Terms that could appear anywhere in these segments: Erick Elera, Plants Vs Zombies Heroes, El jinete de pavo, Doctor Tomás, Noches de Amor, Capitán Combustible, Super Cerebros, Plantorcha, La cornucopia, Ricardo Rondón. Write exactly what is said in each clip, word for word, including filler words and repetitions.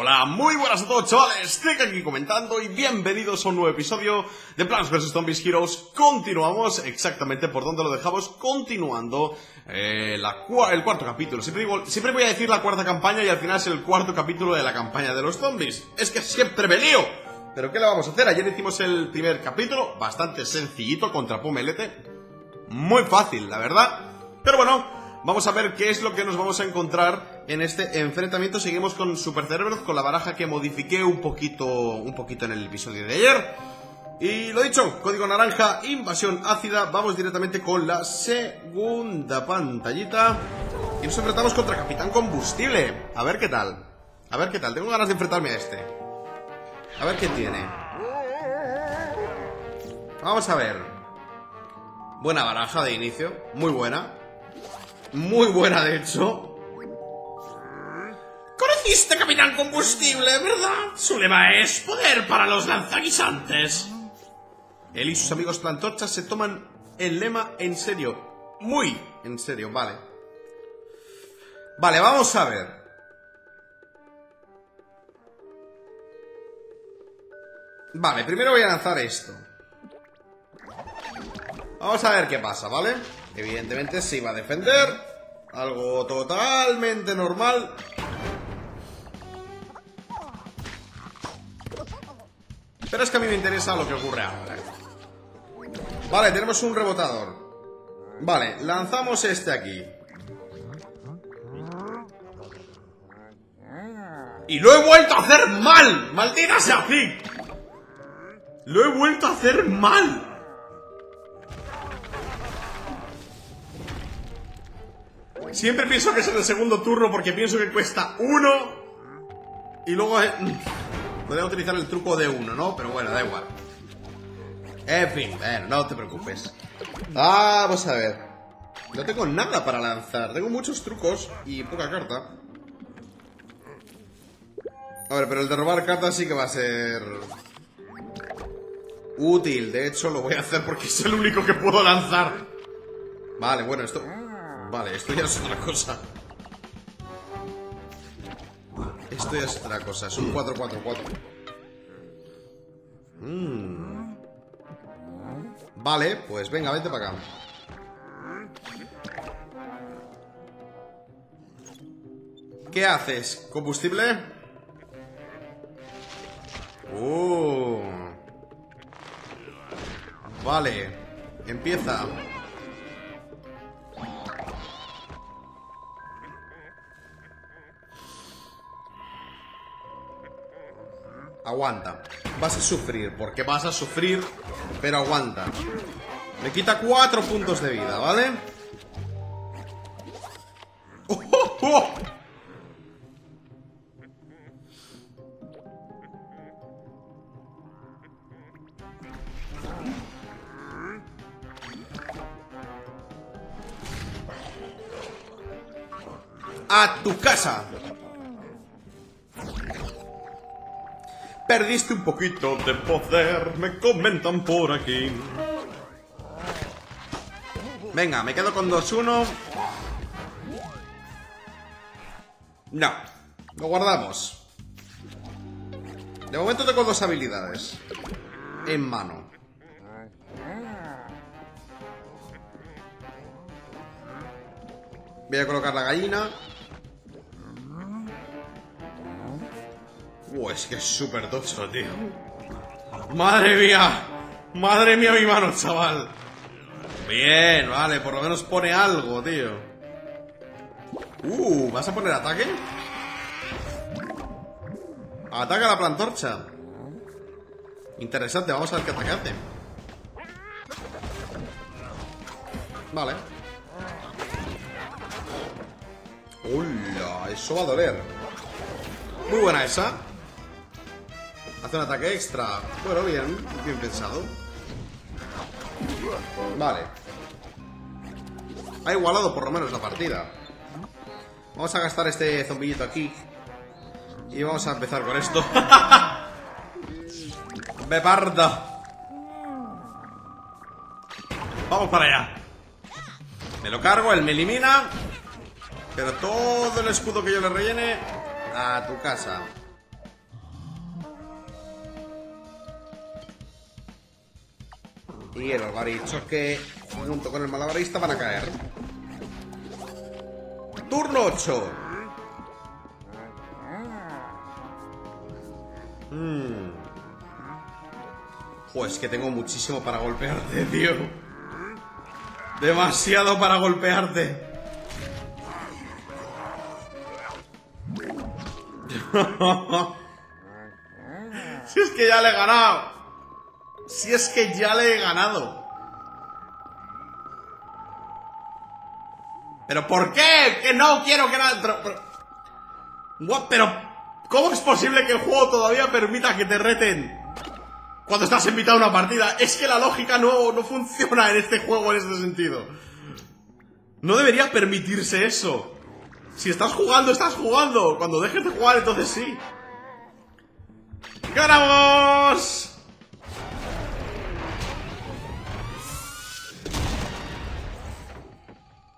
Hola, muy buenas a todos chavales, Trick aquí comentando y bienvenidos a un nuevo episodio de Plants vs Zombies Heroes. Continuamos exactamente por donde lo dejamos, continuando eh, la cua el cuarto capítulo. Siempre, digo, siempre voy a decir la cuarta campaña y al final es el cuarto capítulo de la campaña de los zombies. Es que siempre me lío. Pero ¿qué le vamos a hacer? Ayer hicimos el primer capítulo, bastante sencillito, contra Pomelete. Muy fácil, la verdad. Pero bueno, vamos a ver qué es lo que nos vamos a encontrar en este enfrentamiento. Seguimos con Super Cerebros, con la baraja que modifiqué un poquito, un poquito en el episodio de ayer. Y lo dicho, código naranja, invasión ácida. Vamos directamente con la segunda pantallita. Y nos enfrentamos contra Capitán Combustible. A ver qué tal. A ver qué tal. Tengo ganas de enfrentarme a este. A ver qué tiene. Vamos a ver. Buena baraja de inicio. Muy buena. Muy buena, de hecho. Conociste a Capitán Combustible, ¿verdad? Su lema es poder para los lanzaguisantes. Él y sus amigos Plantorchas se toman el lema en serio. Muy en serio, vale. Vale, vamos a ver. Vale, primero voy a lanzar esto. Vamos a ver qué pasa, ¿vale? Evidentemente se iba a defender. Algo totalmente normal. Pero es que a mí me interesa lo que ocurre ahora. Vale, tenemos un rebotador. Vale, lanzamos este aquí. ¡Y lo he vuelto a hacer mal! ¡Maldita sea así! ¡Lo he vuelto a hacer mal! Siempre pienso que es en el segundo turno porque pienso que cuesta uno. Y luego eh, podría utilizar el truco de uno, ¿no? Pero bueno, da igual. En fin, bueno, no te preocupes. Ah, vamos a ver. No tengo nada para lanzar. Tengo muchos trucos y poca carta. A ver, pero el de robar cartas sí que va a ser útil. De hecho, lo voy a hacer porque es el único que puedo lanzar. Vale, bueno, esto... Vale, esto ya es otra cosa. Esto ya es otra cosa. Es un cuatro cuatro cuatro. Mm. Vale, pues venga, vete para acá. ¿Qué haces? ¿Combustible? Oh. Vale. Empieza. Aguanta. Vas a sufrir, porque vas a sufrir, pero aguanta. Me quita cuatro puntos de vida, ¿vale? ¡Oh, oh, oh! ¡A tu casa! Perdiste un poquito de poder, me comentan por aquí. Venga, me quedo con dos uno. No, lo guardamos. De momento tengo dos habilidades en mano. Voy a colocar la gallina. Uh, es que es súper tocho, tío. ¡Madre mía! ¡Madre mía mi mano, chaval! Bien, vale, por lo menos pone algo, tío. Uh, ¿vas a poner ataque? Ataca a la Plantorcha. Interesante, vamos a ver qué atacate. Vale. ¡Hola! Eso va a doler. Muy buena esa. Hace un ataque extra. Bueno, bien, bien pensado. Vale. Ha igualado por lo menos la partida. Vamos a gastar este zombillito aquí. Y vamos a empezar con esto. ¡Beparda! Vamos para allá. Me lo cargo, él me elimina. Pero todo el escudo que yo le rellene, a tu casa. Y los garichos que junto con el malabarista van a caer. Turno ocho. Mm. Pues que tengo muchísimo para golpearte, tío. Demasiado para golpearte. Si es que ya le he ganado. Si es que ya le he ganado. ¿Pero por qué? Que no quiero que nada... Pero, pero... pero... ¿Cómo es posible que el juego todavía permita que te reten cuando estás invitado a una partida? Es que la lógica no, no funciona en este juego en este sentido. No debería permitirse eso. Si estás jugando, estás jugando. Cuando dejes de jugar, entonces sí. ¡Ganamos!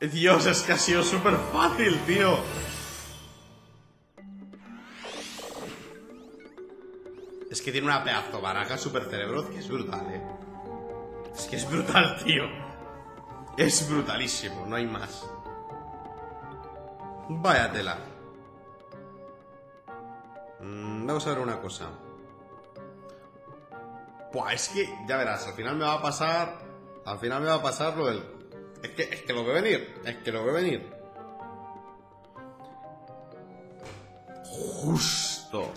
Dios, es que ha sido súper fácil, tío. Es que tiene una pedazo baraja Super Cerebros que es brutal, eh. Es que es brutal, tío. Es brutalísimo, no hay más. Vaya tela. Mm, vamos a ver una cosa. Buah, es que, ya verás, al final me va a pasar... Al final me va a pasar lo del... Es que, es que lo veo venir, es que lo veo venir. Justo.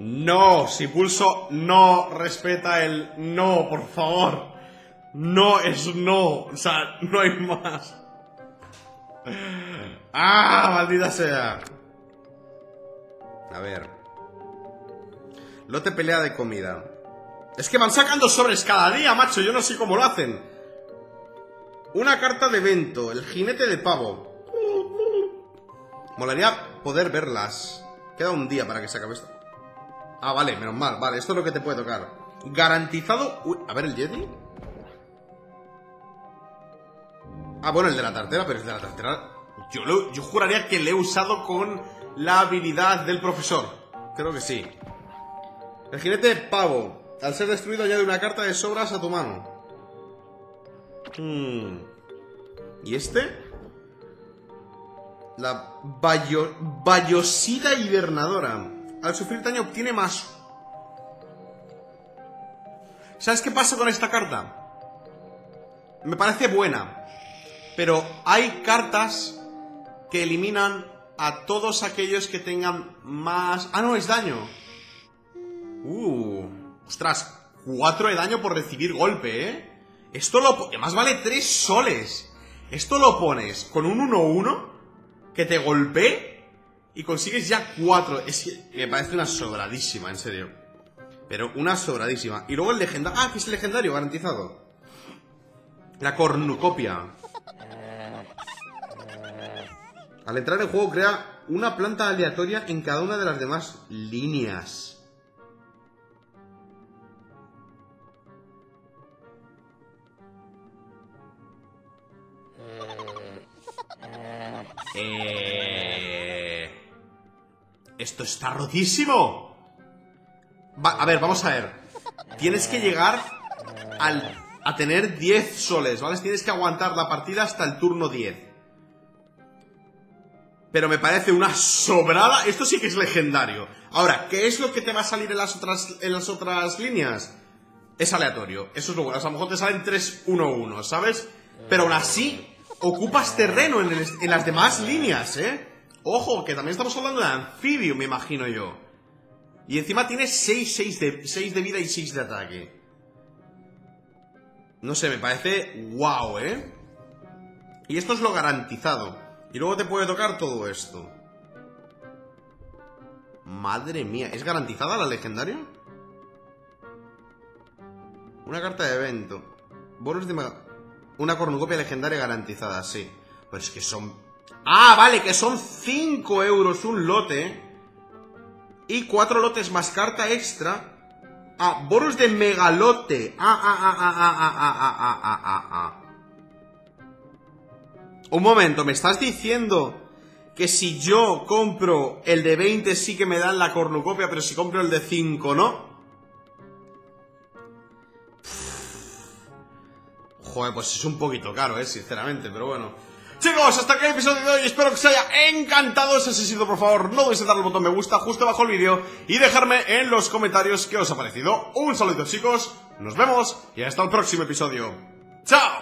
No, si pulso no, respeta el no, por favor. No es no, o sea, no hay más. ¡Ah, maldita sea! A ver. Lote pelea de comida. Es que van sacando sobres cada día, macho, yo no sé cómo lo hacen. Una carta de evento, el jinete de pavo. Molaría poder verlas. Queda un día para que se acabe esto. Ah, vale, menos mal, vale, esto es lo que te puede tocar. Garantizado... Uy, a ver, el Jedi. Ah, bueno, el de la tartera, pero el de la tartera... Yo, lo, yo juraría que le he usado con la habilidad del profesor. Creo que sí. El jinete de pavo. Al ser destruido añade una carta de sobras a tu mano. Hmm. ¿Y este? La bayo, Bayosida Hibernadora. Al sufrir daño obtiene más. ¿Sabes qué pasa con esta carta? Me parece buena, pero hay cartas que eliminan a todos aquellos que tengan más... Ah, no, es daño. Uh, ostras, cuatro de daño por recibir golpe, ¿eh? Esto lo... Que más vale tres soles. Esto lo pones con un uno uno que te golpee y consigues ya cuatro. Es que me parece una sobradísima, en serio. Pero una sobradísima. Y luego el legendario. Ah, que es el legendario, garantizado. La cornucopia. Al entrar en el juego crea una planta aleatoria en cada una de las demás líneas. Eh... Esto está rotísimo. Va, a ver, vamos a ver. Tienes que llegar al, a tener diez soles, ¿vale? Tienes que aguantar la partida hasta el turno diez. Pero me parece una sobrada. Esto sí que es legendario. Ahora, ¿qué es lo que te va a salir en las otras, en las otras líneas? Es aleatorio. Eso es lo bueno. O sea, a lo mejor te salen tres uno uno, ¿sabes? Pero aún así, ocupas terreno en, el, en las demás líneas, ¿eh? Ojo, que también estamos hablando de anfibio, me imagino yo. Y encima tiene seis, seis de, seis de vida y seis de ataque. No sé, me parece guau, ¿eh? Y esto es lo garantizado. Y luego te puede tocar todo esto. Madre mía, ¿es garantizada la legendaria? Una carta de evento. Bonus de mega... Una cornucopia legendaria garantizada, sí. Pero es que son... Ah, vale, que son cinco euros un lote. Y cuatro lotes más carta extra. Ah, bonus de megalote. Ah, ah, ah, ah, ah, ah, ah, ah, ah, ah. Un momento, ¿me estás diciendo que si yo compro el de veinte sí que me dan la cornucopia, pero si compro el de cinco no? Pff. Joder, pues es un poquito caro, eh, sinceramente, pero bueno. Chicos, hasta aquí el episodio de hoy, espero que os haya encantado. Si así ha sido, por favor, no dejéis de darle al botón me gusta justo bajo el vídeo y dejarme en los comentarios qué os ha parecido. Un saludo, chicos, nos vemos y hasta el próximo episodio. ¡Chao!